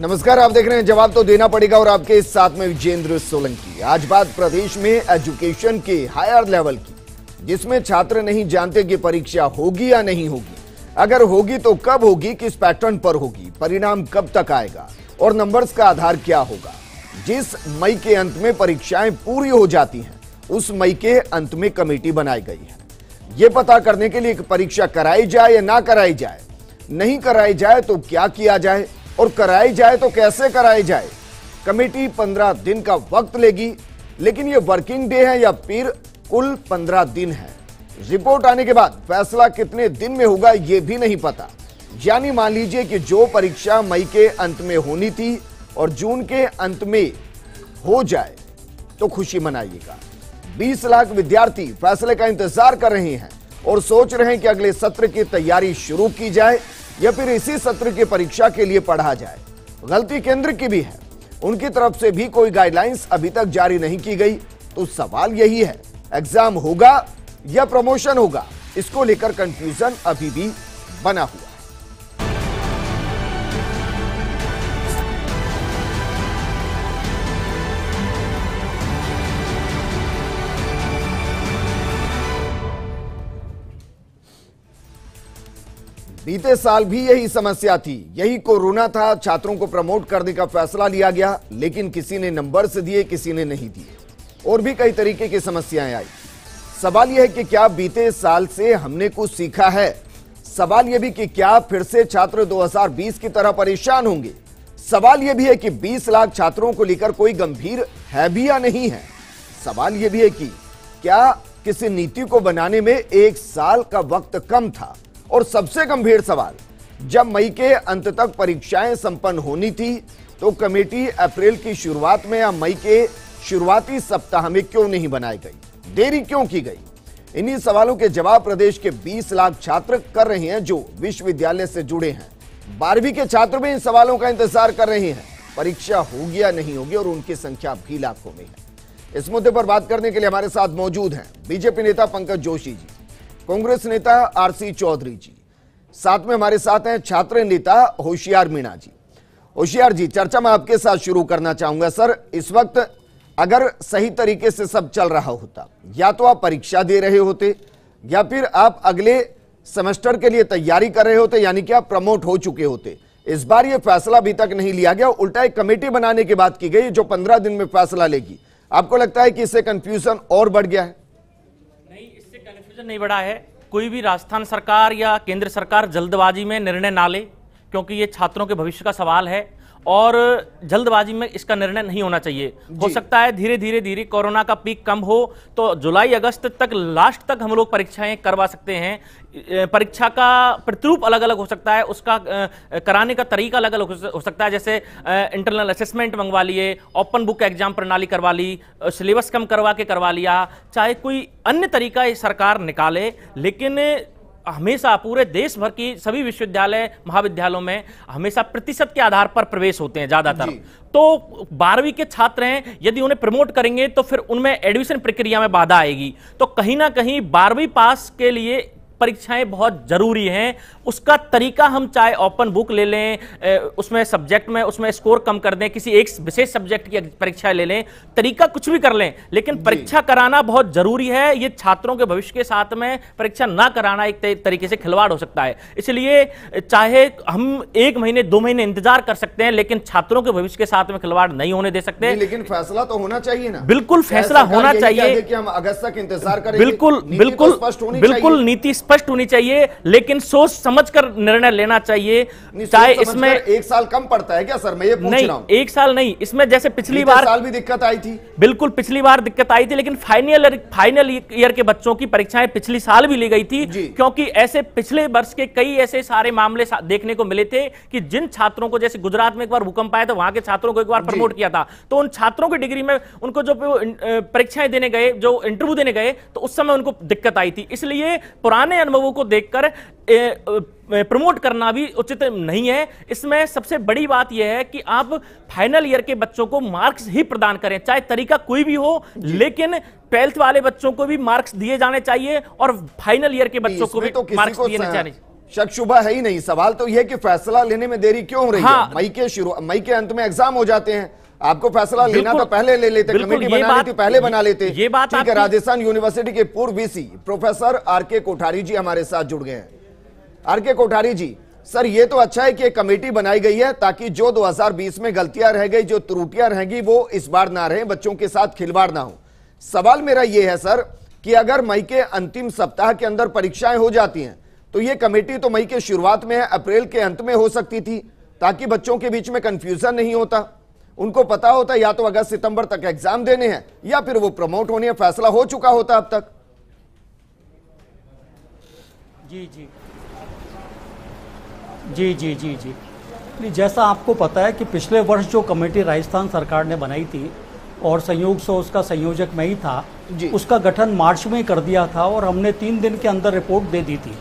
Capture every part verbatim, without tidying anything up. नमस्कार, आप देख रहे हैं जवाब तो देना पड़ेगा और आपके साथ में विजेंद्र सोलंकी। आज बात प्रदेश में एजुकेशन के हायर लेवल की, जिसमें छात्र नहीं जानते कि परीक्षा होगी या नहीं होगी, अगर होगी तो कब होगी, किस पैटर्न पर होगी, परिणाम कब तक आएगा और नंबर्स का आधार क्या होगा। जिस मई के अंत में परीक्षाएं पूरी हो जाती हैं, उस मई के अंत में कमेटी बनाई गई है ये पता करने के लिए कि परीक्षा कराई जाए या ना कराई जाए, नहीं कराई जाए तो क्या किया जाए और कराई जाए तो कैसे कराई जाए। कमेटी पंद्रह दिन का वक्त लेगी, लेकिन ये वर्किंग डे है या फिर कुल पंद्रह दिन है। रिपोर्ट आने के बाद फैसला कितने दिन में होगा ये भी नहीं पता। यानी मान लीजिए कि जो परीक्षा मई के अंत में होनी थी और जून के अंत में हो जाए तो खुशी मनाइएगा। बीस लाख विद्यार्थी फैसले का इंतजार कर रहे हैं और सोच रहे हैं कि अगले सत्र की तैयारी शुरू की जाए या फिर इसी सत्र की परीक्षा के लिए पढ़ा जाए। गलती केंद्र की भी है, उनकी तरफ से भी कोई गाइडलाइंस अभी तक जारी नहीं की गई। तो सवाल यही है, एग्जाम होगा या प्रमोशन होगा, इसको लेकर कंफ्यूजन अभी भी बना हुआ है। बीते साल भी यही समस्या थी, यही कोरोना था, छात्रों को प्रमोट करने का फैसला लिया गया, लेकिन किसी ने नंबर्स दिए, किसी ने नहीं दिए और भी कई तरीके की समस्याएं आई। सवाल यह है कि क्या बीते साल से हमने कुछ सीखा है। सवाल यह भी कि क्या फिर से छात्र दो हज़ार बीस की तरह परेशान होंगे। सवाल यह भी है कि बीस लाख छात्रों को लेकर कोई गंभीर है भी या नहीं है। सवाल यह भी है कि क्या किसी नीति को बनाने में एक साल का वक्त कम था। और सबसे गंभीर सवाल, जब मई के अंत तक परीक्षाएं संपन्न होनी थी तो कमेटी अप्रैल की शुरुआत में या मई के शुरुआती सप्ताह में क्यों नहीं बनाई गई, देरी क्यों की गई। इन्हीं सवालों के जवाब प्रदेश के बीस लाख छात्र कर रहे हैं जो विश्वविद्यालय से जुड़े हैं। बारहवीं के छात्र भी इन सवालों का इंतजार कर रहे हैं, परीक्षा होगी या नहीं होगी, और उनकी संख्या भी लाखों में है। इस मुद्दे पर बात करने के लिए हमारे साथ मौजूद हैं बीजेपी नेता पंकज जोशी जी, कांग्रेस नेता आरसी चौधरी जी, साथ में हमारे साथ हैं छात्र नेता होशियार मीणा जी। होशियार जी, चर्चा मैं आपके साथ शुरू करना चाहूंगा। सर, इस वक्त अगर सही तरीके से सब चल रहा होता, या तो आप परीक्षा दे रहे होते या फिर आप अगले सेमेस्टर के लिए तैयारी कर रहे होते, यानी कि आप प्रमोट हो चुके होते। इस बार यह फैसला अभी तक नहीं लिया गया, उल्टा एक कमेटी बनाने की बात की गई जो पंद्रह दिन में फैसला लेगी। आपको लगता है कि इससे कंफ्यूजन और बढ़ गया है? नहीं बढ़ा है। कोई भी राजस्थान सरकार या केंद्र सरकार जल्दबाजी में निर्णय ना ले, क्योंकि ये छात्रों के भविष्य का सवाल है और जल्दबाजी में इसका निर्णय नहीं होना चाहिए। हो सकता है धीरे धीरे धीरे कोरोना का पीक कम हो तो जुलाई अगस्त तक, लास्ट तक हम लोग परीक्षाएं करवा सकते हैं। परीक्षा का प्रतिरूप अलग अलग हो सकता है, उसका कराने का तरीका अलग अलग हो सकता है। जैसे इंटरनल असेसमेंट मंगवा लिए, ओपन बुक एग्जाम प्रणाली करवा ली, सिलेबस कम करवा के करवा लिया, चाहे कोई अन्य तरीका ये सरकार निकाले। लेकिन हमेशा पूरे देश भर की सभी विश्वविद्यालय महाविद्यालयों में हमेशा प्रतिशत के आधार पर प्रवेश होते हैं ज़्यादातर। तो बारहवीं के छात्र हैं, यदि उन्हें प्रमोट करेंगे तो फिर उनमें एडमिशन प्रक्रिया में बाधा आएगी। तो कहीं ना कहीं बारहवीं पास के लिए परीक्षाएं बहुत जरूरी हैं। उसका तरीका हम चाहे ओपन बुक ले लें, उसमें सब्जेक्ट में उसमें स्कोर कम कर दें, किसी एक विशेष सब्जेक्ट की परीक्षाएं ले लें, तरीका कुछ भी कर लें, लेकिन परीक्षा कराना बहुत जरूरी है। ये छात्रों के भविष्य के साथ में परीक्षा ना कराना एक तरीके से खिलवाड़ हो सकता है। इसलिए चाहे हम एक महीने दो महीने इंतजार कर सकते हैं, लेकिन छात्रों के भविष्य के साथ में खिलवाड़ नहीं होने दे सकते। लेकिन फैसला तो होना चाहिए ना। बिल्कुल फैसला होना चाहिए, बिल्कुल बिल्कुल बिल्कुल नीति स्पष्ट होनी चाहिए, लेकिन सोच समझकर निर्णय लेना चाहिए। चाहे इसमें एक साल कम पड़ता है क्या सर? मैं ये पूछ रहा हूं। एक साल नहीं, इसमें जैसे पिछली बार साल भी दिक्कत आई थी, बिल्कुल पिछली बार दिक्कत आई थी, लेकिन फाइनल फाइनल ईयर के बच्चों की परीक्षाएं पिछली साल भी ली गई थी, क्योंकि ऐसे पिछले वर्ष के कई ऐसे सारे मामले देखने को मिले थे कि जिन छात्रों को, जैसे गुजरात में एक बार भूकंप आया था, वहां के छात्रों को एक बार प्रमोट किया था, तो उन छात्रों की डिग्री में उनको जो परीक्षाएं देने गए, जो इंटरव्यू देने गए, तो उस समय उनको दिक्कत आई थी। इसलिए पुराने अनुभवों को देखकर प्रमोट करना भी उचित नहीं है। इसमें सबसे बड़ी बात यह है कि आप फाइनल ईयर के बच्चों को मार्क्स ही प्रदान करें, चाहे तरीका कोई भी हो, लेकिन ट्वेल्थ वाले बच्चों को भी मार्क्स दिए जाने चाहिए और फाइनल ईयर के बच्चों को भी तो मार्क्स दिए जाने चाहिए। शक शुबा है ही नहीं। सवाल तो यह कि फैसला लेने में देरी क्यों हो रही हाँ। है? मई के शुरू मई के अंत में एग्जाम हो जाते हैं, आपको फैसला लेना तो पहले ले लेते, कमेटी बना लेती, पहले बना लेते। ये बात ठीक है। राजस्थान यूनिवर्सिटी के पूर्व VC professor RK Kothari ji हमारे साथ जुड़ गए हैं। आरके कोठारी जी, सर ये तो अच्छा है कि कमेटी बनाई गई है ताकि जो दो हज़ार बीस में गलतियां रह गई, जो त्रुटियां रहेंगी वो इस बार ना रहे, बच्चों के साथ खिलवाड़ ना हो। सवाल मेरा ये है सर कि अगर मई के अंतिम सप्ताह के अंदर परीक्षाएं हो जाती हैं तो ये कमेटी तो मई के शुरुआत में, अप्रैल के अंत में हो सकती थी ताकि बच्चों के बीच में कंफ्यूजन नहीं होता, उनको पता होता या तो अगस्त सितंबर तक एग्जाम देने हैं या फिर वो प्रमोट होने हैं, फैसला हो चुका होता अब तक। जी जी जी जी जी जी जैसा आपको पता है कि पिछले वर्ष जो कमेटी राजस्थान सरकार ने बनाई थी और संयोग से उसका संयोजक मैं ही था, उसका गठन मार्च में कर दिया था और हमने तीन दिन के अंदर रिपोर्ट दे दी थी।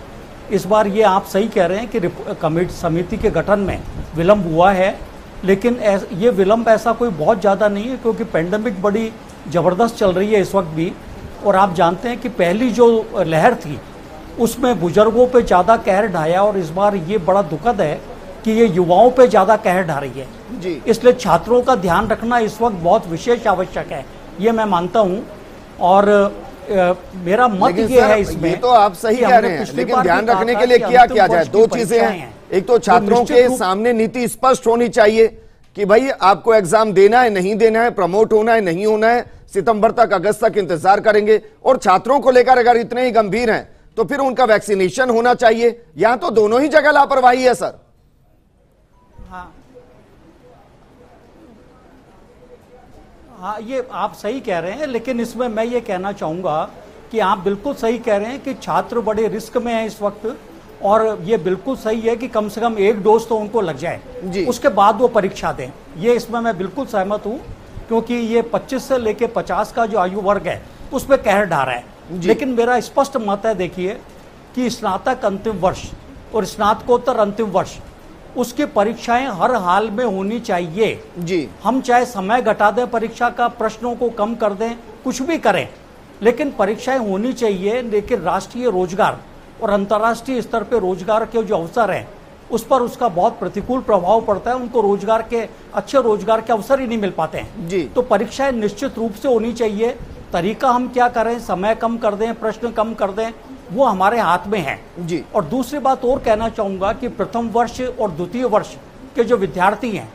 इस बार ये आप सही कह रहे हैं कि कमेटी समिति के गठन में विलंब हुआ है, लेकिन एस, ये विलंब ऐसा कोई बहुत ज़्यादा नहीं है क्योंकि पैंडमिक बड़ी ज़बरदस्त चल रही है इस वक्त भी। और आप जानते हैं कि पहली जो लहर थी उसमें बुजुर्गों पे ज़्यादा कहर ढाया और इस बार ये बड़ा दुखद है कि ये युवाओं पे ज़्यादा कहर ढा रही है। इसलिए छात्रों का ध्यान रखना इस वक्त बहुत विशेष आवश्यक है, ये मैं मानता हूँ। और आ, मेरा मत ये है इसमें तो आप सही कह रहे हैं, लेकिन ध्यान रखने के लिए क्या किया जाए? दो चीजें हैं, एक तो छात्रों के सामने नीति स्पष्ट होनी चाहिए कि भाई आपको एग्जाम देना है नहीं देना है, प्रमोट होना है नहीं होना है, सितंबर तक अगस्त तक इंतजार करेंगे। और छात्रों को लेकर अगर इतने ही गंभीर हैं तो फिर उनका वैक्सीनेशन होना चाहिए। यहाँ तो दोनों ही जगह लापरवाही है सर। हाँ, ये आप सही कह रहे हैं, लेकिन इसमें मैं ये कहना चाहूँगा कि आप बिल्कुल सही कह रहे हैं कि छात्र बड़े रिस्क में हैं इस वक्त और ये बिल्कुल सही है कि कम से कम एक डोज तो उनको लग जाए, उसके बाद वो परीक्षा दें। ये इसमें मैं बिल्कुल सहमत हूँ क्योंकि ये पच्चीस से लेके पचास का जो आयु वर्ग है उस पर कहर ढा रहा है। लेकिन मेरा स्पष्ट मत है, देखिए कि स्नातक अंतिम वर्ष और स्नातकोत्तर अंतिम वर्ष उसकी परीक्षाएं हर हाल में होनी चाहिए जी। हम चाहे समय घटा दें परीक्षा का, प्रश्नों को कम कर दें, कुछ भी करें, लेकिन परीक्षाएं होनी चाहिए। लेकिन राष्ट्रीय रोजगार और अंतर्राष्ट्रीय स्तर पर रोजगार के जो अवसर हैं उस पर उसका बहुत प्रतिकूल प्रभाव पड़ता है, उनको रोजगार के अच्छे रोजगार के अवसर ही नहीं मिल पाते हैं जी। तो परीक्षाएं निश्चित रूप से होनी चाहिए। तरीका हम क्या करें, समय कम कर दें, प्रश्न कम कर दें, वो हमारे हाथ में है जी। और दूसरी बात और कहना चाहूँगा कि प्रथम वर्ष और द्वितीय वर्ष के जो विद्यार्थी हैं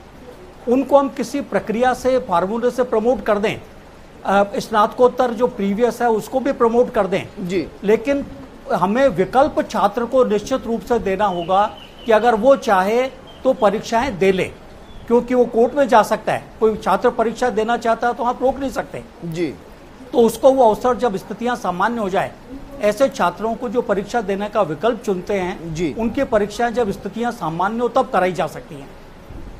उनको हम किसी प्रक्रिया से, फार्मूले से प्रमोट कर दें, स्नातकोत्तर जो प्रीवियस है उसको भी प्रमोट कर दें जी। लेकिन हमें विकल्प छात्र को निश्चित रूप से देना होगा कि अगर वो चाहे तो परीक्षाएं दे ले, क्योंकि वो कोर्ट में जा सकता है। कोई छात्र परीक्षा देना चाहता है तो आप रोक नहीं सकते जी। तो उसको वो अवसर, जब स्थितियाँ सामान्य हो जाए, ऐसे छात्रों को जो परीक्षा देने का विकल्प चुनते हैं जी, उनकी परीक्षाएं जब स्थितियां सामान्य हो तब कराई जा सकती हैं।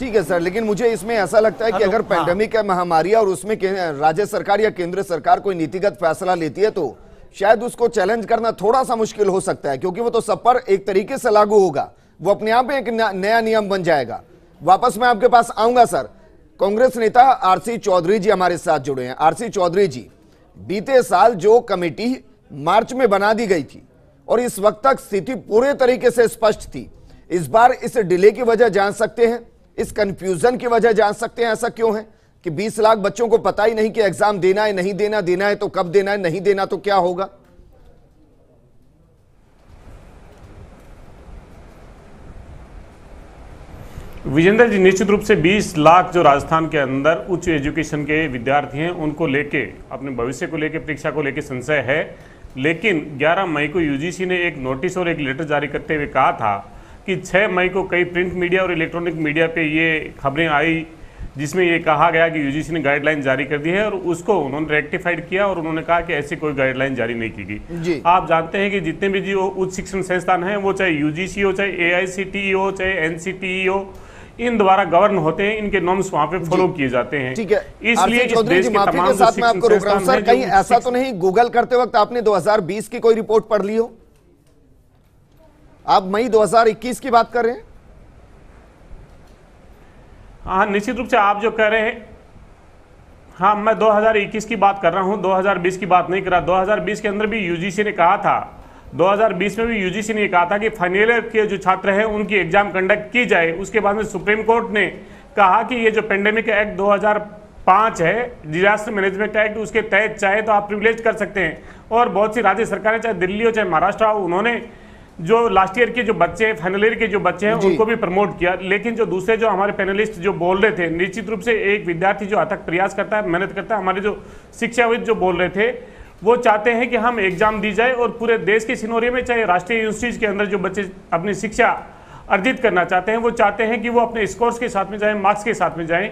ठीक है सर, लेकिन मुझे इसमें ऐसा लगता है कि अगर हाँ। पैंडेमिक महामारी और उसमें राज्य सरकार या केंद्र सरकार कोई नीतिगत फैसला लेती है तो शायद उसको चैलेंज करना थोड़ा सा मुश्किल हो सकता है, क्योंकि वो तो सब पर एक तरीके से लागू होगा, वो अपने आप में एक नया नियम बन जाएगा। वापस मैं आपके पास आऊंगा सर। कांग्रेस नेता आरसी चौधरी जी हमारे साथ जुड़े हैं। आरसी चौधरी जी, बीते साल जो कमेटी मार्च में बना दी गई थी और इस वक्त तक स्थिति पूरे तरीके से स्पष्ट थी, इस बार इस डिले की वजह जान सकते हैं, इस कंफ्यूजन की वजह जान सकते हैं। ऐसा क्यों है कि बीस लाख बच्चों को पता ही नहीं कि एग्जाम देना है नहीं देना, देना है तो कब देना है, नहीं देना तो क्या होगा? विजेंद्र जी, निश्चित रूप से बीस लाख जो राजस्थान के अंदर उच्च एजुकेशन के विद्यार्थी हैं उनको लेके, अपने भविष्य को लेके, परीक्षा को लेके संशय है। लेकिन ग्यारह मई को यूजीसी ने एक नोटिस और एक लेटर जारी करते हुए कहा था कि छह मई को कई प्रिंट मीडिया और इलेक्ट्रॉनिक मीडिया पे ये खबरें आई जिसमें ये कहा गया कि यूजीसी ने गाइडलाइन जारी कर दी है और उसको उन्होंने रेक्टिफाइड किया और उन्होंने कहा कि ऐसी कोई गाइडलाइन जारी नहीं की गई। आप जानते हैं कि जितने भी जो उच्च शिक्षण संस्थान हैं वो चाहे यूजीसी हो, चाहे एआईसीटीई हो, चाहे एनसीटीई हो, इन द्वारा गवर्न होते हैं, इनके नॉर्म्स वहाँ पे फॉलो किए जाते हैं। ठीक है, इसलिए इस देश के तमाम साथ मैं आपको रोक रहा हूं सर, कहीं ऐसा तो नहीं गूगल करते वक्त आपने दो हज़ार बीस की कोई रिपोर्ट पढ़ ली हो? आप मई दो हज़ार इक्कीस की बात कर रहे हैं। हाँ, निश्चित रूप से आप जो कह रहे हैं, हाँ मैं दो हज़ार इक्कीस की बात कर रहा हूँ, दो हज़ार बीस की बात नहीं कर रहा। दो हज़ार बीस के अंदर भी यूजीसी ने कहा था दो हज़ार बीस में भी यूजीसी ने कहा था कि फाइनल ईयर के जो छात्र हैं उनकी एग्जाम कंडक्ट की जाए। उसके बाद में सुप्रीम कोर्ट ने कहा कि ये जो पेंडेमिक एक्ट दो हज़ार पाँच है, डिजास्टर मैनेजमेंट एक्ट, उसके तहत चाहे तो आप प्रिविलेज कर सकते हैं। और बहुत सी राज्य सरकारें, चाहे दिल्ली हो चाहे महाराष्ट्र हो, उन्होंने जो लास्ट ईयर के जो बच्चे हैं, फाइनल ईयर के जो बच्चे हैं, उनको भी प्रमोट किया। लेकिन जो दूसरे जो हमारे पैनलिस्ट जो बोल रहे थे, निश्चित रूप से एक विद्यार्थी जो अथक प्रयास करता है, मेहनत करता है, हमारे जो शिक्षाविद जो बोल रहे थे, वो चाहते हैं कि हम एग्जाम दी जाए और पूरे देश के सिनोरियो में, चाहे राष्ट्रीय यूनिवर्सिटीज के अंदर जो बच्चे अपनी शिक्षा अर्जित करना चाहते हैं, वो चाहते हैं कि वो अपने स्कोर्स के साथ में जाएं, मार्क्स के साथ में जाएं।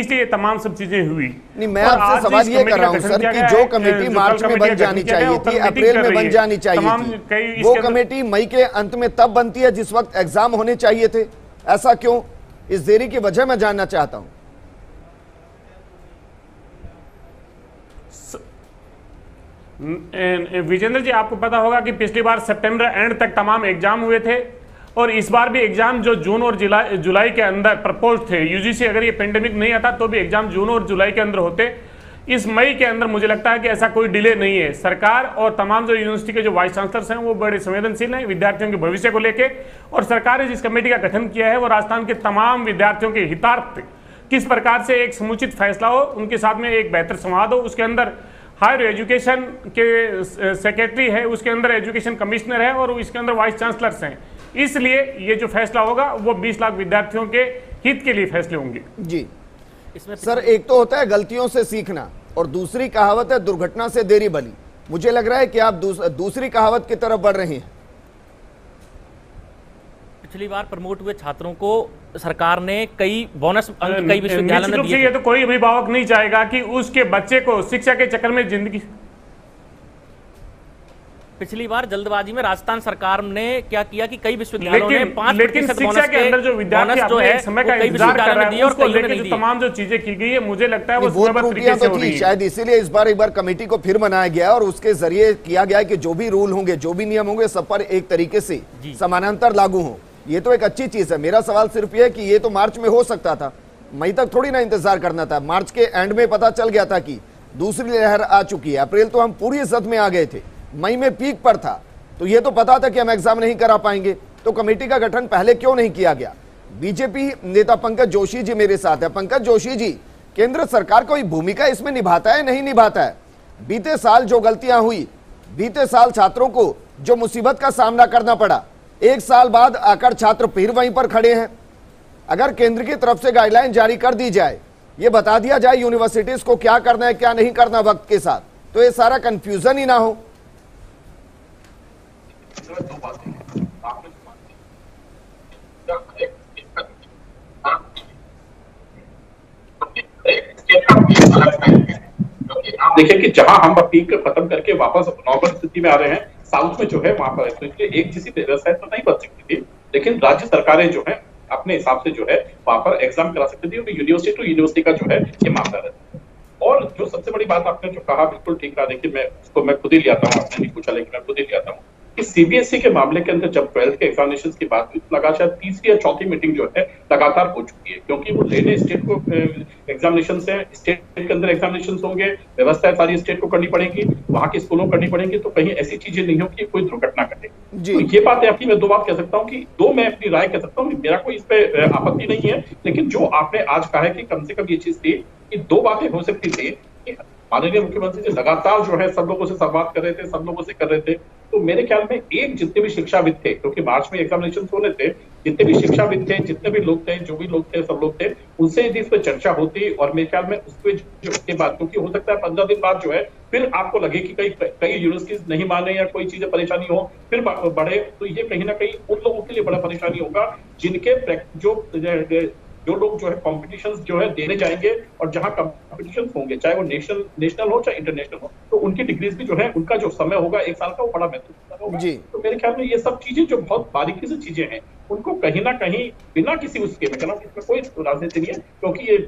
इसलिए तमाम सब चीजें हुई। नहीं, मैं आपसे सवाल ये कर रहा हूं सर कि जो कमेटी मार्च में बन जानी चाहिए थी, अप्रैल में बन जानी चाहिए थी, वो कमेटी मई के अंत में तब बनती है जिस वक्त एग्जाम होने चाहिए थे। ऐसा क्यों? इस देरी की वजह मैं जानना चाहता हूँ। विजेंद्र जी, आपको पता होगा कि पिछली बार सितंबर एंड तक तमाम एग्जाम हुए थे और इस बार भी एग्जाम जो जून और जुलाई जुलाई के अंदर प्रपोज थे। यूजीसी अगर ये पेंडेमिक नहीं आता तो भी एग्जाम जून और जुलाई के अंदर होते। इस मई के अंदर मुझे लगता है कि ऐसा कोई डिले नहीं है। सरकार और तमाम जो यूनिवर्सिटी के जो वाइस चांसलर्स हैं वो बड़े संवेदनशील हैं विद्यार्थियों के भविष्य को लेकर, और सरकार ने जिस कमेटी का गठन किया है वो राजस्थान के तमाम विद्यार्थियों के हितार्थ किस प्रकार से एक समुचित फैसला हो, उनके साथ में एक बेहतर संवाद हो। उसके अंदर हायर एजुकेशन के सेक्रेटरी है, उसके अंदर एजुकेशन कमिश्नर है और इसके अंदर वाइस चांसलर्स हैं। इसलिए ये जो फैसला होगा वो बीस लाख विद्यार्थियों के हित के लिए फैसले होंगे। जी इसमें सर, एक तो होता है गलतियों से सीखना और दूसरी कहावत है दुर्घटना से देरी बनी। मुझे लग रहा है कि आप दूस, दूसरी कहावत की तरफ बढ़ रहे हैं। पिछली बार प्रमोट हुए छात्रों को सरकार ने कई बोनस अंक कई विश्वविद्यालय में दिए। ये तो कोई अभिभावक नहीं चाहेगा कि उसके बच्चे को शिक्षा के चक्कर में जिंदगी। पिछली बार जल्दबाजी में राजस्थान सरकार ने क्या किया कि कई विश्वविद्यालयों ने पांच प्रतिशत बोनस के अंदर जो विद्यार्थी जो है समय का इंतजार कर रहे हैं उसको लेकर जो तमाम जो चीजें की गई है, मुझे लगता है वो समयबद्ध तरीके से हो रही है। शायद इसीलिए इस बार एक बार कमेटी को फिर बनाया गया और उसके जरिए किया गया कि जो भी रूल होंगे, जो भी नियम होंगे, सब पर एक तरीके से समानांतर लागू हो। ये तो एक अच्छी चीज है। मेरा सवाल सिर्फ ये कि ये तो मार्च में हो सकता था, मई तक थोड़ी ना इंतजार करना था। मार्च के एंड में पता चल गया था कि दूसरी लहर आ चुकी है। अप्रैल तो हम पूरी सद में आ गए थे, मई में पीक पर था, तो ये तो पता था कि हम एग्जाम नहीं करा पाएंगे। तो कमेटी का गठन पहले क्यों नहीं किया गया? बीजेपी नेता पंकज जोशी जी मेरे साथ है। पंकज जोशी जी, केंद्र सरकार कोई भूमिका इसमें निभाता है नहीं निभाता है? बीते साल जो गलतियां हुई, बीते साल छात्रों को जो मुसीबत का सामना करना पड़ा, एक साल बाद आकर छात्र फिर वहीं पर खड़े हैं। अगर केंद्र की तरफ से गाइडलाइन जारी कर दी जाए, ये बता दिया जाए यूनिवर्सिटीज को क्या करना है क्या नहीं करना वक्त के साथ, तो ये सारा कंफ्यूजन ही ना हो। देखिए कि जहां हम अपील को खत्म करके वापस नॉर्मल स्थिति में आ रहे हैं, साउथ में जो है वहां पर तो इसलिए एक जैसी व्यवस्थाएं तो नहीं बन सकती थी, लेकिन राज्य सरकारें जो है अपने हिसाब से जो है वहां पर एग्जाम करा सकती थी। यूनिवर्सिटी टू यूनिवर्सिटी का जो है ये मामला रहता है। और जो सबसे बड़ी बात आपने जो कहा बिल्कुल ठीक कहा, देखिए मैं उसको मैं खुद ही ले आता हूँ, आपने नहीं पूछा लेकिन मैं खुद ही ले आता हूँ कि सीबीएसई के मामले के अंदर जब ट्वेल्थ के एग्जामिनेशन की बात हुई तो लगा शायद तीसरी या चौथी मीटिंग जो है लगातार हो चुकी है, क्योंकि वो लेने स्टेट को एग्जामिनेशन है, स्टेट के अंदर एग्जामिनेशन होंगे, व्यवस्था सारी स्टेट को करनी पड़ेगी, वहां के स्कूलों को करनी पड़ेगी, तो कहीं ऐसी चीजें नहीं हो कि कोई दुर्घटना घटे। तो ये बात है अपनी, मैं दो बात कह सकता हूँ कि दो मैं अपनी राय कह सकता हूँ, मेरा कोई इस पर आपत्ति नहीं है। लेकिन जो आपने आज कहा है कि कम से कम ये चीज थी कि दो बातें हो सकती थी। माननीय मुख्यमंत्री जी लगातार जो है सब लोगों से संवाद कर रहे थे, सब लोगों से कर रहे थे, तो मेरे ख्याल में एक जितने भी शिक्षाविद थे, क्योंकि मार्च में एग्जामिनेशन होने थे, जितने भी शिक्षाविद थे, जितने भी लोग थे, जो भी लोग थे, सब लोग थे, उनसे यदि इस पर चर्चा होती और मेरे ख्याल में उसके जो उसके बाद, क्योंकि हो सकता है पंद्रह दिन बाद जो है फिर आपको लगे कि कई कई यूनिवर्सिटीज नहीं माने या कोई चीजें परेशानी हो फिर बढ़े, तो ये कहीं ना कहीं उन लोगों के लिए बड़ा परेशानी होगा जिनके जो जो लोग जो है कॉम्पिटिशन्स जो है देने जाएंगे और जहां कॉम्पिटिशन्स होंगे, चाहे वो नेशनल नेशनल हो चाहे इंटरनेशनल हो, तो उनकी डिग्रीज भी जो है उनका जो समय होगा एक साल का वो बड़ा महत्वपूर्ण होगा। तो मेरे ख्याल में ये सब चीजें जो बहुत बारीकी से चीजें हैं उनको कहीं ना कहीं बिना किसी उसके, मैं कह रहा हूँ इसमें कोई राजनीति नहीं है, क्योंकि ये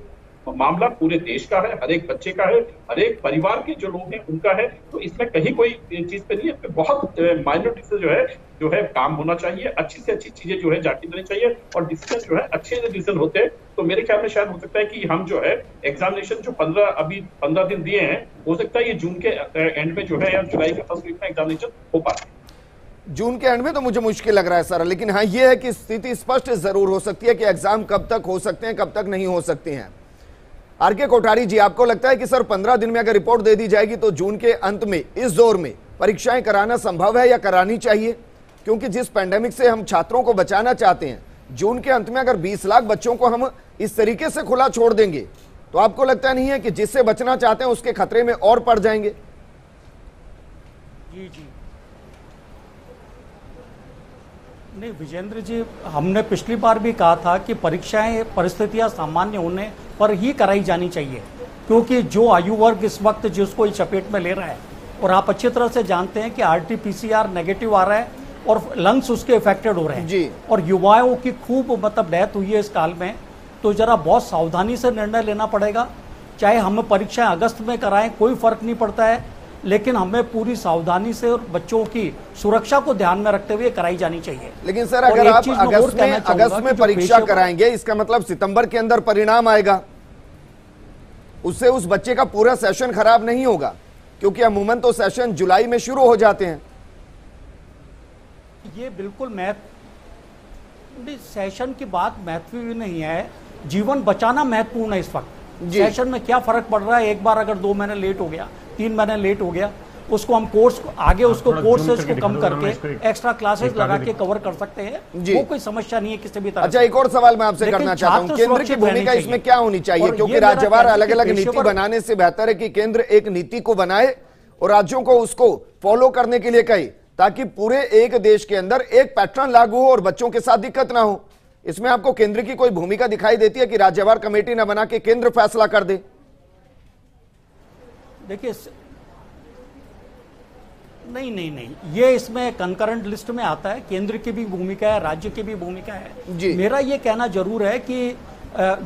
मामला पूरे देश का है, हर एक बच्चे का है, हर एक परिवार के जो लोग हैं उनका है, तो इसमें कहीं कोई चीज पे नहीं है। बहुत माइनॉरिटी से जो है जो है काम होना चाहिए, अच्छी से अच्छी चीजें जो है जाके देनी चाहिए और डिसीजन जो है अच्छे से डिसीजन होते हैं। तो मेरे ख्याल में शायद हो सकता है कि हम जो है एग्जामिनेशन जो पंद्रह अभी पंद्रह दिन दिए हैं, हो सकता है ये जून के एंड में जो है या जुलाई के फर्स्ट वीक में एग्जामिनेशन हो पाए। जून के एंड में तो मुझे मुश्किल लग रहा है सर, लेकिन हाँ ये है कि स्थिति स्पष्ट जरूर हो सकती है कि एग्जाम कब तक हो सकते हैं, कब तक नहीं हो सकते हैं। आरके कोठारी जी, आपको लगता है कि सर पंद्रह दिन में अगर रिपोर्ट दे दी जाएगी तो जून के अंत में इस दौर में परीक्षाएं कराना संभव है या करानी चाहिए? क्योंकि जिस पैंडेमिक से हम छात्रों को बचाना चाहते हैं, जून के अंत में अगर बीस लाख बच्चों को हम इस तरीके से खुला छोड़ देंगे तो आपको लगता नहीं है कि जिससे बचना चाहते हैं उसके खतरे में और पड़ जाएंगे? जी जी नहीं विजेंद्र जी, हमने पिछली बार भी कहा था कि परीक्षाएं परिस्थितियां सामान्य होने पर ही कराई जानी चाहिए, क्योंकि जो आयु वर्ग इस वक्त जिसको चपेट में ले रहा है, और आप अच्छी तरह से जानते हैं कि आरटीपीसीआर नेगेटिव आ रहा है और लंग्स उसके इफेक्टेड हो रहे हैं जी। और युवाओं की खूब मतलब डेथ हुई है इस काल में, तो जरा बहुत सावधानी से निर्णय लेना पड़ेगा। चाहे हम परीक्षाएं अगस्त में कराएं कोई फर्क नहीं पड़ता है, लेकिन हमें पूरी सावधानी से और बच्चों की सुरक्षा को ध्यान में रखते हुए कराई जानी चाहिए। लेकिन सर अगर आप अगस्त में अगस्त में परीक्षा कराएंगे, इसका मतलब सितंबर के अंदर परिणाम आएगा, उससे उस बच्चे का पूरा सेशन खराब नहीं होगा, क्योंकि अमूमन तो सेशन जुलाई में शुरू हो जाते हैं। ये बिल्कुल महत्व सेशन की बात महत्वपूर्ण नहीं है, जीवन बचाना महत्वपूर्ण है इस वक्त। सेशन में क्या फर्क पड़ रहा है, एक बार अगर दो महीने लेट हो गया, तीन महीने लेट हो गया, उसको हम कोर्स आगे उसको कोर्सेज को कम करके एक्स्ट्रा क्लासेस लगा के कवर कर सकते हैं, वो कोई समस्या नहीं है किसी भी तरह। अच्छा, एक और सवाल मैं आपसे करना चाहता हूँ, केंद्र की भूमिका इसमें क्या होनी चाहिए? क्योंकि राज्यवार अलग अलग नीति बनाने से बेहतर है कि केंद्र एक नीति को बनाए और राज्यों को उसको फॉलो करने के लिए कहे, ताकि पूरे एक देश के अंदर एक पैटर्न लागू हो और बच्चों के साथ दिक्कत ना हो। इसमें आपको केंद्र की कोई भूमिका दिखाई देती है कि राज्यवार कमेटी न बना के केंद्र फैसला कर दे? देखिए नहीं नहीं नहीं, ये इसमें कंकरेंट लिस्ट में आता है, केंद्र की भी भूमिका है, राज्य की भी भूमिका है। मेरा ये कहना जरूर है कि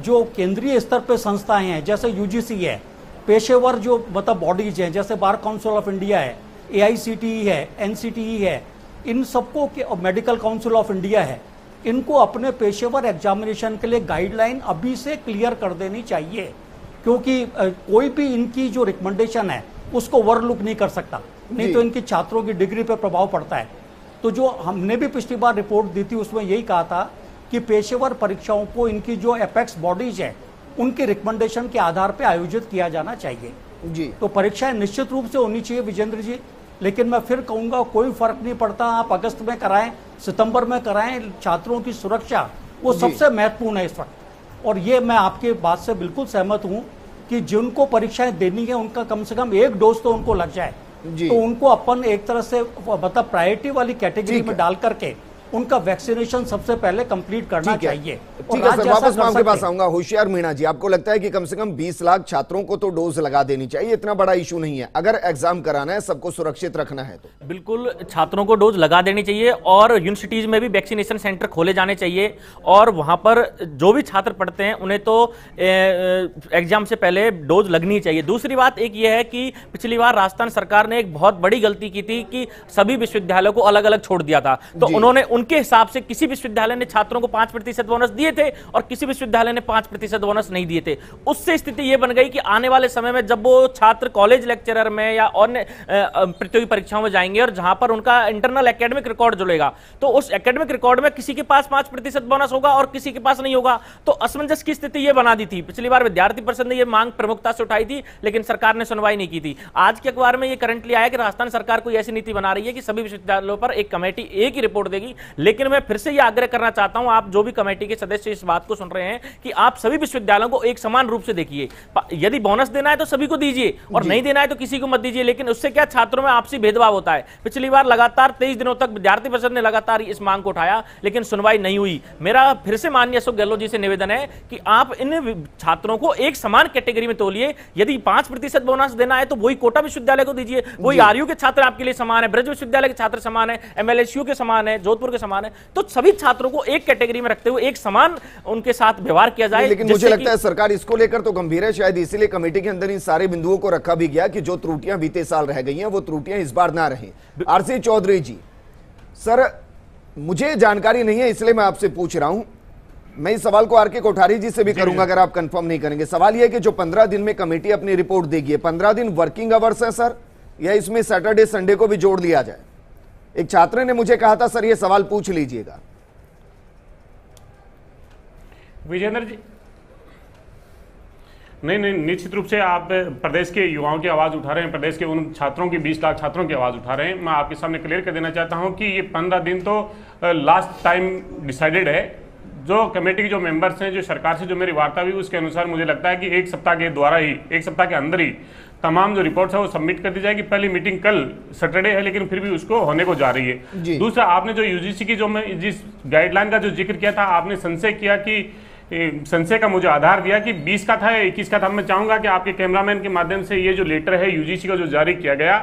जो केंद्रीय स्तर पर संस्थाएं हैं, जैसे यूजीसी है, पेशेवर जो मतलब बॉडीज हैं, जैसे बार काउंसिल ऑफ इंडिया है, एआईसीटीई है, एनसीटीई है, इन सबको मेडिकल काउंसिल ऑफ इंडिया है, इनको अपने पेशेवर एग्जामिनेशन के लिए गाइडलाइन अभी से क्लियर कर देनी चाहिए, क्योंकि कोई भी इनकी जो रिकमेंडेशन है उसको ओवरलुक नहीं कर सकता, नहीं तो इनके छात्रों की डिग्री पर प्रभाव पड़ता है। तो जो हमने भी पिछली बार रिपोर्ट दी थी उसमें यही कहा था कि पेशेवर परीक्षाओं को इनकी जो एपेक्स बॉडीज हैं उनके रिकमेंडेशन के आधार पर आयोजित किया जाना चाहिए जी। तो परीक्षाएं निश्चित रूप से होनी चाहिए विजेंद्र जी, लेकिन मैं फिर कहूंगा कोई फर्क नहीं पड़ता, आप अगस्त में कराएं सितंबर में कराएं, छात्रों की सुरक्षा वो सबसे महत्वपूर्ण है इस वक्त। और ये मैं आपके बात से बिल्कुल सहमत हूं कि जिनको परीक्षाएं देनी है उनका कम से कम एक डोज तो उनको लग जाए, तो उनको अपन एक तरह से मतलब प्रायोरिटी वाली कैटेगरी में डाल करके उनका वैक्सीनेशन सबसे पहले कंप्लीट करना चाहिए। ठीक है सर, वापस मैं आपके पास आऊंगा। होशियार मीणा जी, आपको लगता है कि कम से कम बीस लाख छात्रों को तो डोज लगा देनी चाहिए, इतना बड़ा इशू नहीं है, अगर एग्जाम कराना है, सबको सुरक्षित रखना है तो? बिल्कुल, छात्रों को डोज लगा देनी चाहिए और यूनिवर्सिटीज में भी वैक्सीनेशन सेंटर खोले जाने चाहिए, और वहां पर जो भी छात्र पढ़ते हैं उन्हें तो एग्जाम से पहले डोज लगनी चाहिए। दूसरी बात एक यह है कि पिछली बार राजस्थान सरकार ने एक बहुत बड़ी गलती की थी कि सभी विश्वविद्यालयों को अलग अलग छोड़ दिया था, तो उन्होंने उनके हिसाब से किसी विश्वविद्यालय ने छात्रों को पांच प्रतिशत बोनस दिए थे और किसी विश्वविद्यालय ने पांच प्रतिशत बोनस नहीं दिए थे। उससे स्थिति यह बन गई कि आने वाले समय में जब वो छात्र कॉलेज लेक्चरर में या अन्य प्रतियोगी परीक्षाओं में जाएंगे और जहां पर उनका इंटरनल एकेडमिक रिकॉर्ड जुड़ेगा, तो उस एकेडमिक रिकॉर्ड में किसी के पास पांच प्रतिशत बोनस होगा और किसी के पास नहीं होगा, तो असमंजस की स्थिति यह बना दी थी। पिछली बार विद्यार्थी परिषद ने यह मांग प्रमुखता से उठाई थी, लेकिन सरकार ने सुनवाई नहीं की थी। आज के अखबार में यह करंटली आया कि राजस्थान सरकार कोई ऐसी नीति बना रही है कि सभी विश्वविद्यालयों पर एक कमेटी एक ही रिपोर्ट देगी, लेकिन मैं फिर से यह आग्रह करना चाहता हूं, आप जो भी कमेटी के सदस्य इस बात को सुन रहे हैं, कि आप सभी विश्वविद्यालयों को एक समान रूप से देखिए। यदि बोनस देना है तो सभी को दीजिए और नहीं देना है तो किसी को मत दीजिए, लेकिन उससे क्या छात्रों में आपसी भेदभाव होता है। पिछली बार लगातार तेईस दिनों तक विद्यार्थी परिषद ने लगातार इस मांग को उठाया, लेकिन सुनवाई नहीं हुई। मेरा फिर से माननीय अशोक गहलोत जी से निवेदन है कि आप इन छात्रों को एक समान कैटेगरी में तोलिए। यदि पांच प्रतिशत बोनस देना है तो वही कोटा विश्वविद्यालय को दीजिए, वही आरयू के छात्र आपके लिए समान है, ब्रिज विश्वविद्यालय के छात्र समान है, एमएलएसू के समान है, जोधपुर के समान है, तो सभी छात्रों को एक कैटेगरी में रखते हुए एक समान उनके साथ व्यवहार किया जाए। लेकिन मुझे लगता है सरकार इसको लेकर तो गंभीर है, शायद इसीलिए कमेटी के अंदर इन सारे बिंदुओं को रखा भी गया कि जो त्रुटियां बीते साल रह गई हैं वो त्रुटियां इस बार ना रहें। आरसी चौधरी जी, सर मुझे जानकारी नहीं है इसलिए मैं आपसे पूछ रहा हूं, मैं इस सवाल को आरके कोठारी जी से भी करूंगा अगर आप कंफर्म नहीं करेंगे। सवाल यह है कि जो पंद्रह दिन में कमेटी अपनी रिपोर्ट देगी, पंद्रह दिन वर्किंग आवर्स है सर या इसमें सैटरडे संडे को भी जोड़ लिया जाए? एक छात्र ने मुझे कहा था सर ये सवाल पूछ लीजिएगा। विजेंद्र जी नहीं नहीं निश्चित रूप से आप प्रदेश के युवाओं की आवाज़ उठा रहे हैं, प्रदेश के उन छात्रों की बीस लाख छात्रों की आवाज़ उठा रहे हैं। मैं आपके सामने क्लियर कर देना चाहता हूं कि ये पंद्रह दिन तो लास्ट टाइम डिसाइडेड है। जो कमेटी के जो मेंबर्स हैं, जो सरकार से जो मेरी वार्ता हुई उसके अनुसार मुझे लगता है कि एक सप्ताह के द्वारा ही एक सप्ताह के अंदर ही तमाम जो रिपोर्ट्स है वो सबमिट कर दी जाएगी। पहली मीटिंग कल सैटरडे है लेकिन फिर भी उसको होने को जा रही है। दूसरा, आपने जो यूजीसी की जो मैं जिस गाइडलाइन का जो जिक्र किया था, आपने संशय किया कि संशय का मुझे आधार दिया कि बीस का था या इक्कीस का था। मैं चाहूँगा कि आपके कैमरामैन के माध्यम से ये जो लेटर है यूजीसी का जो जारी किया गया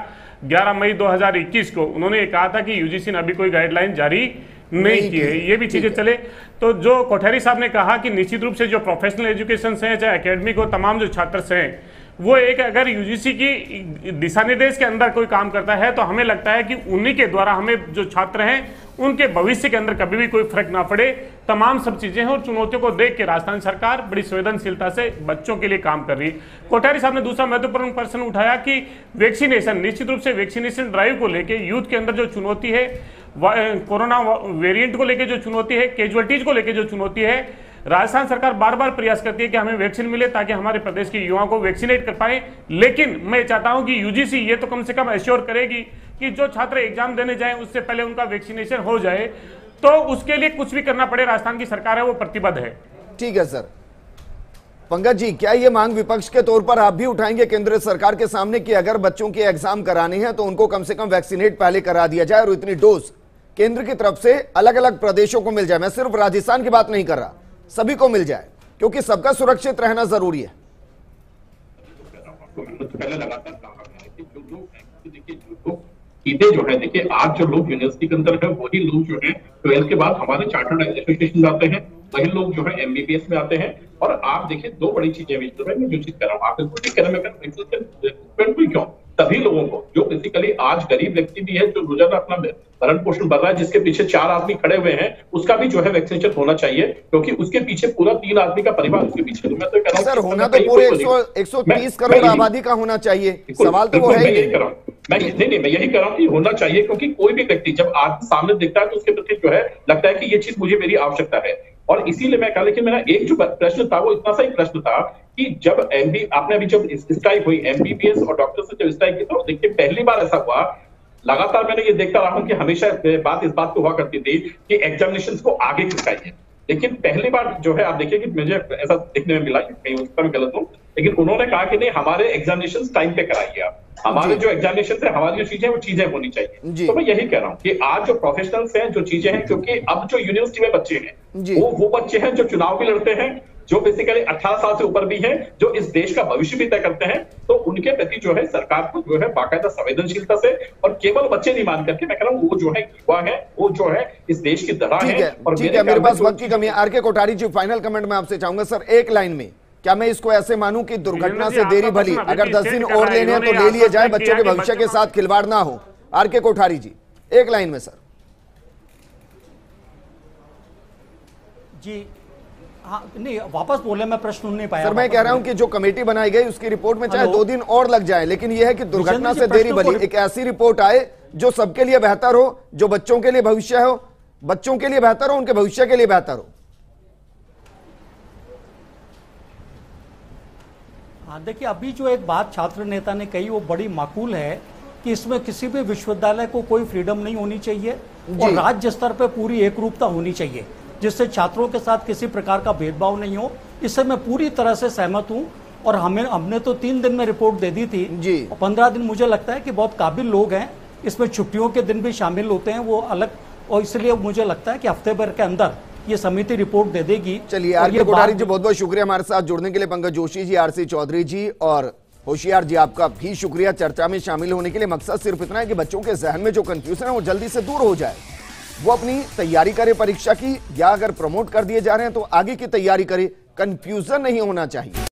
ग्यारह मई दो हज़ार इक्कीस को, उन्होंने ये कहा था कि यूजीसी ने अभी कोई गाइडलाइन जारी नहीं की है। ये भी चीज़ें चले तो जो कोठारी साहब ने कहा कि निश्चित रूप से जो प्रोफेशनल एजुकेशन से है चाहे अकेडमिक हो, तमाम जो छात्र हैं वो एक अगर यूजीसी की दिशा निर्देश के अंदर कोई काम करता है तो हमें लगता है कि उन्हीं के द्वारा हमें जो छात्र हैं उनके भविष्य के अंदर कभी भी कोई फर्क ना पड़े। तमाम सब चीजें हैं और चुनौतियों को देख के राजस्थान सरकार बड़ी संवेदनशीलता से बच्चों के लिए काम कर रही है। कोठारी साहब ने दूसरा महत्वपूर्ण प्रश्न उठाया कि वैक्सीनेशन, निश्चित रूप से वैक्सीनेशन ड्राइव को लेकर यूथ के अंदर जो चुनौती है, कोरोना वेरिएंट को लेकर जो चुनौती है, कैजुअलिटीज को लेकर जो चुनौती है, राजस्थान सरकार बार बार प्रयास करती है कि हमें वैक्सीन मिले ताकि हमारे प्रदेश के युवाओं को वैक्सीनेट कर पाए। लेकिन मैं चाहता हूं कि यूजीसी ये तो कम से कम एश्योर करेगी कि जो छात्र एग्जाम देने जाएं उससे पहले उनका वैक्सीनेशन हो जाए, तो उसके लिए कुछ भी करना पड़े राजस्थान की सरकार है वो प्रतिबद्ध है। ठीक है सर। पंकज जी, क्या ये मांग विपक्ष के तौर पर आप भी उठाएंगे केंद्र सरकार के सामने कि अगर बच्चों के एग्जाम कराने हैं तो उनको कम से कम वैक्सीनेट पहले करा दिया जाए और इतनी डोज केंद्र की तरफ से अलग अलग प्रदेशों को मिल जाए? मैं सिर्फ राजस्थान की बात नहीं कर रहा, सभी को मिल जाए क्योंकि सबका सुरक्षित रहना जरूरी है। पहले लगातार कहा है कि जो लोग देखिए जो लोग सीधे जो है देखिए आज जो लोग यूनिवर्सिटी के अंदर है वही लोग जो है ट्वेल्थ के बाद हमारे चार्टर्ड एसोसिएशन में आते हैं, वही लोग जो है एमबीबीएस में आते हैं। और आप देखिए दो बड़ी चीजें बीच में जो चीज कर रहा हूँ आप बिल्कुल ठीक कह रहे हैं, क्यों सभी लोगों को जो बेसिकली आज गरीब व्यक्ति भी है जो रोजाना अपना भरण पोषण भर रहा है जिसके पीछे चार आदमी खड़े हुए हैं उसका भी जो है वैक्सीनेशन होना चाहिए क्योंकि उसके पीछे पूरा तीन आदमी का परिवार उसके पीछे। मैं तो कह रहा हूँ तो पूरे एक सौ तीस करोड़ आबादी का होना चाहिए, सवाल तो मैं यही कर रहा हूँ मैं नहीं नहीं मैं यही कह रहा हूँ कि होना चाहिए क्योंकि कोई भी व्यक्ति जब आज सामने दिखता है तो उसके प्रति जो है लगता है कि ये चीज मुझे मेरी आवश्यकता है। और इसीलिए मैं कहा, लेकिन मेरा एक जो प्रश्न था वो इतना सा ही प्रश्न था कि जब एमबी आपने अभी जब स्ट्राइक हुई एमबीबीएस और डॉक्टर से जब स्ट्राइक की तो देखिए पहली बार ऐसा हुआ, लगातार मैंने ये देखता रहा हूं कि हमेशा बात इस बात को हुआ करती थी कि एग्जामिनेशन को आगे खिसकाइए, लेकिन पहली बार जो है आप देखिए कि मुझे ऐसा देखने में मिला, कहीं उसका मैं गलत हूं, लेकिन उन्होंने कहा कि नहीं हमारे एग्जामिनेशन टाइम पे कराइए आप, हमारे जो एग्जामिनेशन है हमारी जो चीजें वो चीजें होनी चाहिए। तो मैं यही कह रहा हूँ कि आज जो प्रोफेशनल्स हैं जो चीजें हैं क्योंकि अब जो यूनिवर्सिटी में बच्चे हैं वो वो बच्चे हैं जो चुनाव भी लड़ते हैं, जो बेसिकली अठारह साल से ऊपर भी हैं, जो इस देश का भविष्य भी तय करते हैं, तो उनके प्रति जो है सरकार को जो है बाकायदा संवेदनशीलता से और केवल बच्चे नहीं मान करके मैं कह रहा हूं वो जो है युवा है वो जो है इस देश की धरा है। और मेरे, मेरे पास वक्त की कमी है। RK Kothari ji, final comment में आपसे चाहूंगा सर एक लाइन में, क्या मैं इसको ऐसे मानूं कि दुर्घटना से देरी भली, अगर दस दिन और लेने हैं तो ले लिए जाए, बच्चों के भविष्य के साथ खिलवाड़ ना हो? आरके कोठारी जी एक लाइन में सर। जी हाँ, नहीं वापस बोले मैं प्रश्न नहीं पाया सर। मैं कह रहा हूं कि जो कमेटी बनाई गई उसकी रिपोर्ट में चाहे दो दिन और लग जाए, लेकिन यह है कि दुर्घटना से देरी भली एक ऐसी रिपोर्ट आए जो सबके लिए बेहतर हो, जो बच्चों के लिए भविष्य हो, बच्चों के लिए बेहतर हो, उनके भविष्य के लिए बेहतर हो। हाँ देखिए, अभी जो एक बात छात्र नेता ने कही वो बड़ी माकूल है कि इसमें किसी भी विश्वविद्यालय को कोई फ्रीडम नहीं होनी चाहिए और राज्य स्तर पर पूरी एक रूपता होनी चाहिए जिससे छात्रों के साथ किसी प्रकार का भेदभाव नहीं हो। इससे मैं पूरी तरह से सहमत हूँ और हमें हमने तो तीन दिन में रिपोर्ट दे दी थी जी। और पंद्रह दिन मुझे लगता है कि बहुत काबिल लोग हैं, इसमें छुट्टियों के दिन भी शामिल होते हैं वो अलग, और इसलिए मुझे लगता है कि हफ्ते भर के अंदर ये समिति रिपोर्ट दे देगी। चलिए आरके कोठारी जी बहुत बहुत शुक्रिया हमारे साथ जुड़ने के लिए। पंकज जोशी जी, आरसी चौधरी जी और होशियार जी आपका भी शुक्रिया चर्चा में शामिल होने के लिए। मकसद सिर्फ इतना है कि बच्चों के जहन में जो कंफ्यूजन है वो जल्दी से दूर हो जाए, वो अपनी तैयारी करे परीक्षा की, या अगर प्रमोट कर दिए जा रहे हैं तो आगे की तैयारी करे, कंफ्यूजन नहीं होना चाहिए।